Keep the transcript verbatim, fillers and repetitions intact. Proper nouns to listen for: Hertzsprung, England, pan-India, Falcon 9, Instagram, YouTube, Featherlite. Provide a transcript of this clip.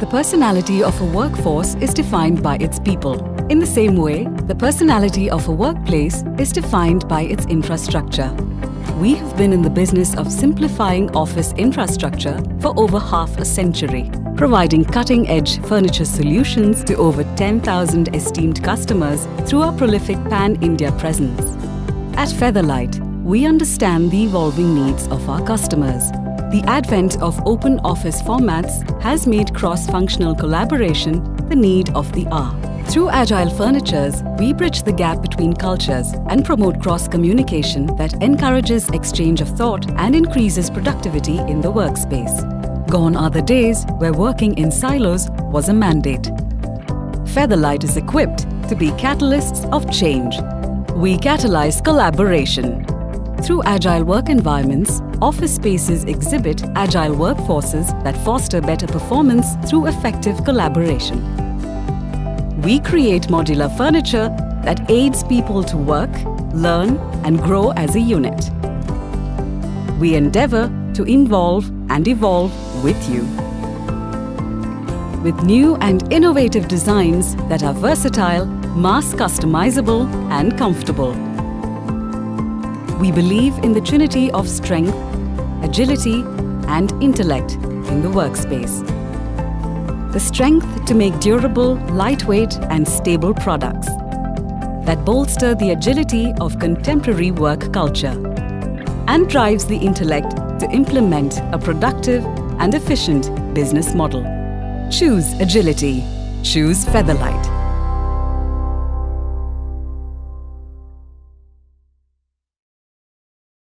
The personality of a workforce is defined by its people. In the same way, the personality of a workplace is defined by its infrastructure. We have been in the business of simplifying office infrastructure for over half a century, providing cutting-edge furniture solutions to over ten thousand esteemed customers through our prolific pan-India presence. At Featherlite, we understand the evolving needs of our customers. The advent of open office formats has made cross-functional collaboration the need of the hour. Through Agile Furnitures, we bridge the gap between cultures and promote cross-communication that encourages exchange of thought and increases productivity in the workspace. Gone are the days where working in silos was a mandate. Featherlite is equipped to be catalysts of change. We catalyze collaboration. Through agile work environments, office spaces exhibit agile workforces that foster better performance through effective collaboration. We create modular furniture that aids people to work, learn, and grow as a unit. We endeavor to involve and evolve with you, with new and innovative designs that are versatile, mass customizable, and comfortable. We believe in the trinity of strength, agility, and intellect in the workspace. The strength to make durable, lightweight, and stable products that bolster the agility of contemporary work culture and drives the intellect to implement a productive and efficient business model. Choose agility. Choose Featherlite.